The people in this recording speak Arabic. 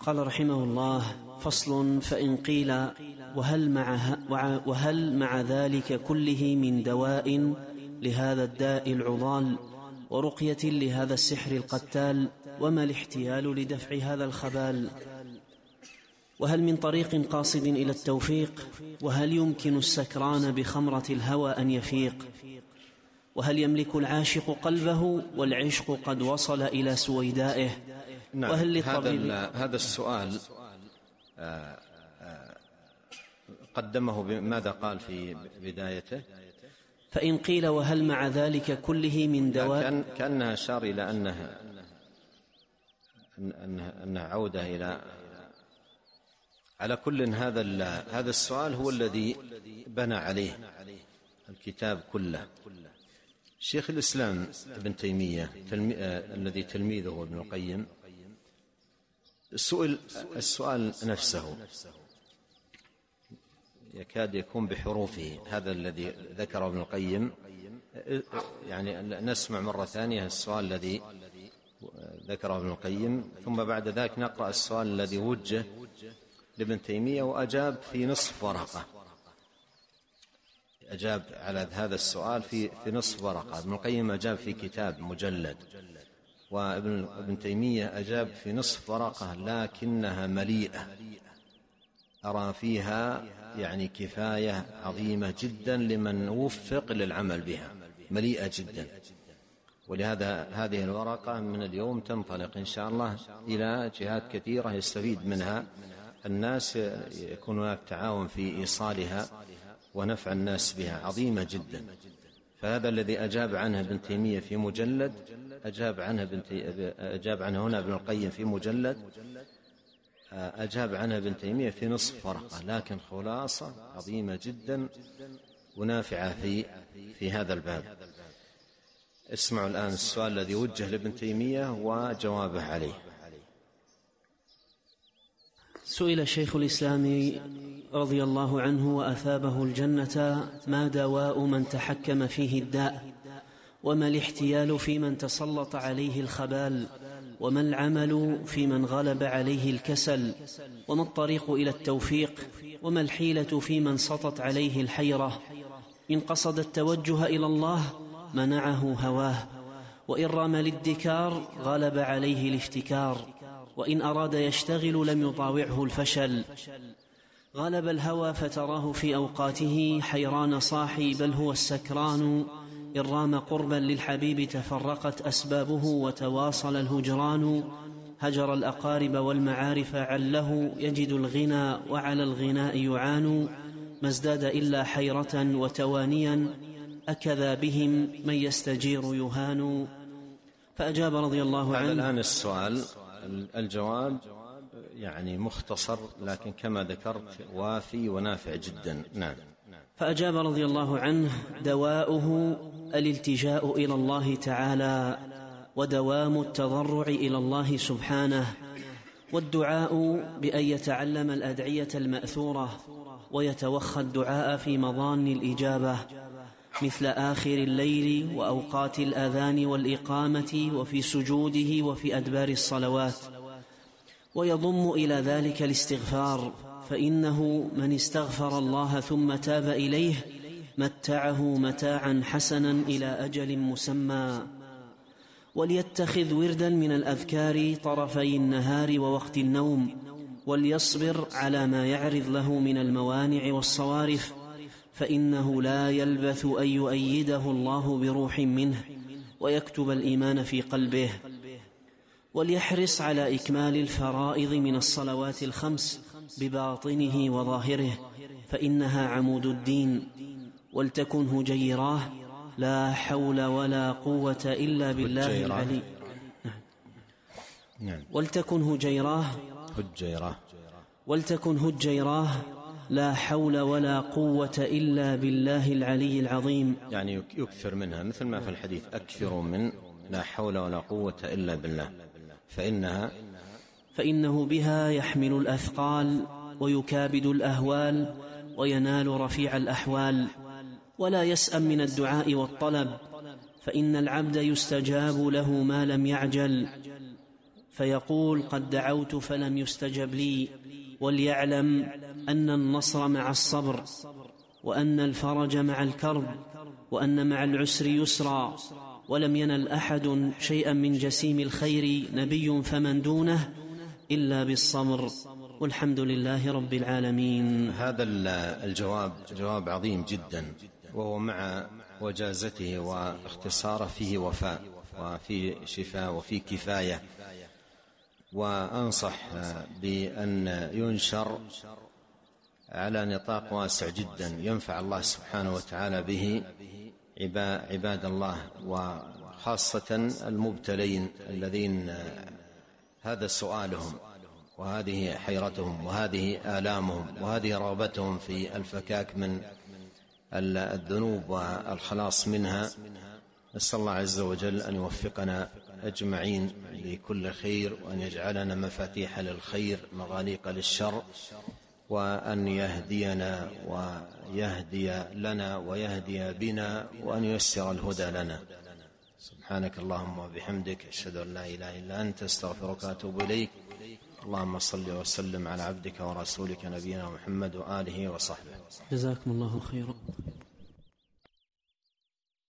قال رحمه الله: فصل. فإن قيل: وهل مع ذلك كله من دواء لهذا الداء العضال، ورقية لهذا السحر القتال، وما الاحتيال لدفع هذا الخبال؟ وهل من طريق قاصد إلى التوفيق؟ وهل يمكن السكران بخمرة الهوى أن يفيق؟ وهل يملك العاشق قلبه والعشق قد وصل إلى سويدائه؟ نعم. وهل هذا السؤال قدمه بماذا قال في بدايته؟ فإن قيل: وهل مع ذلك كله من دواء، كأنها أشار إلى أنها عودة إلى. على كل، هذا السؤال هو الذي بنى عليه الكتاب كله. شيخ الإسلام ابن تيمية الذي تلميذه ابن القيم سئل السؤال نفسه، يكاد يكون بحروفه هذا الذي ذكره ابن القيم. يعني نسمع مرة ثانية السؤال الذي ذكره ابن القيم، ثم بعد ذلك نقرأ السؤال الذي وجه لابن تيمية وأجاب في نصف ورقة. أجاب على هذا السؤال في نصف ورقة. ابن القيم أجاب في كتاب مجلد، وابن تيمية أجاب في نصف ورقة لكنها مليئة، أرى فيها يعني كفاية عظيمة جدا لمن وفق للعمل بها، مليئة جدا. ولهذا هذه الورقة من اليوم تنطلق إن شاء الله إلى جهات كثيرة يستفيد منها الناس، يكون هناك تعاون في إيصالها ونفع الناس بها، عظيمة جدا. فهذا الذي أجاب عنه ابن تيمية في مجلد أجاب عنه هنا ابن القيم في مجلد، أجاب عنه ابن تيمية في نصف ورقة، لكن خلاصة عظيمة جدا ونافعة في هذا الباب. اسمعوا الآن السؤال الذي وجه لابن تيمية وجوابه عليه. سئل شيخ الإسلام رضي الله عنه وأثابه الجنة: ما دواء من تحكم فيه الداء؟ وما الاحتيال في من تسلط عليه الخبال؟ وما العمل في من غلب عليه الكسل؟ وما الطريق إلى التوفيق؟ وما الحيلة في من سطت عليه الحيرة؟ إن قصد التوجه إلى الله منعه هواه، وإن رام للادكار غلب عليه الافتكار، وإن أراد يشتغل لم يطاوعه الفشل. غلب الهوى فتراه في أوقاته حيران صاحي، بل هو السكران. إن رام قربا للحبيب تفرقت أسبابه وتواصل الهجران، هجر الأقارب والمعارف عله يجد الغنى وعلى الغناء يعان، ما ازداد إلا حيرة وتوانيا، أكذا بهم من يستجير يهان. فأجاب رضي الله عنه. الآن السؤال، الجواب يعني مختصر لكن كما ذكرت وافي ونافع جدا. نعم. فأجاب رضي الله عنه: دواؤه الالتجاء إلى الله تعالى، ودوام التضرع إلى الله سبحانه، والدعاء بأن يتعلم الأدعية المأثورة ويتوخى الدعاء في مضان الإجابة، مثل آخر الليل وأوقات الأذان والإقامة، وفي سجوده، وفي أدبار الصلوات، ويضم إلى ذلك الاستغفار، فإنه من استغفر الله ثم تاب إليه متعه متاعا حسنا إلى أجل مسمى. وليتخذ وردا من الأذكار طرفي النهار ووقت النوم، وليصبر على ما يعرض له من الموانع والصوارف، فإنه لا يلبث أن يؤيده الله بروح منه ويكتب الإيمان في قلبه. وليحرص على إكمال الفرائض من الصلوات الخمس بباطنه وظاهره، فإنها عمود الدين. ولتكن هجيراه، لا حول ولا قوة إلا بالله العلي. ولتكن هجيراه، لا حول ولا قوة إلا بالله العلي العظيم. يعني يكثر منها، مثل ما في الحديث: أكثر من لا حول ولا قوة إلا بالله، فإنه بها يحمل الأثقال ويكابد الأهوال وينال رفيع الأحوال. ولا يسأم من الدعاء والطلب، فإن العبد يستجاب له ما لم يعجل، فيقول قد دعوت فلم يستجب لي، وليعلم أن النصر مع الصبر، وأن الفرج مع الكرب، وأن مع العسر يسرا. ولم ينل أحد شيئا من جسيم الخير نبي فمن دونه إلا بالصبر، والحمد لله رب العالمين. هذا الجواب جواب عظيم جدا، وهو مع وجازته واختصاره فيه وفاء وفي شفاء وفي كفاية. وأنصح بأن ينشر على نطاق واسع جدا ينفع الله سبحانه وتعالى به عباد الله، وخاصة المبتلين الذين هذا سؤالهم وهذه حيرتهم وهذه آلامهم وهذه رغبتهم في الفكاك من الذنوب والخلاص منها. نسأل الله عز وجل أن يوفقنا أجمعين لكل خير، وأن يجعلنا مفاتيح للخير مغاليق للشر، وأن يهدينا ويهدي لنا ويهدي بنا، وأن ييسر الهدى لنا. سبحانك اللهم وبحمدك، أشهد أن لا إله إلا أنت، أستغفرك وأتوب إليك. اللهم صل وسلم على عبدك ورسولك نبينا محمد وآله وصحبه. جزاكم الله خيرا.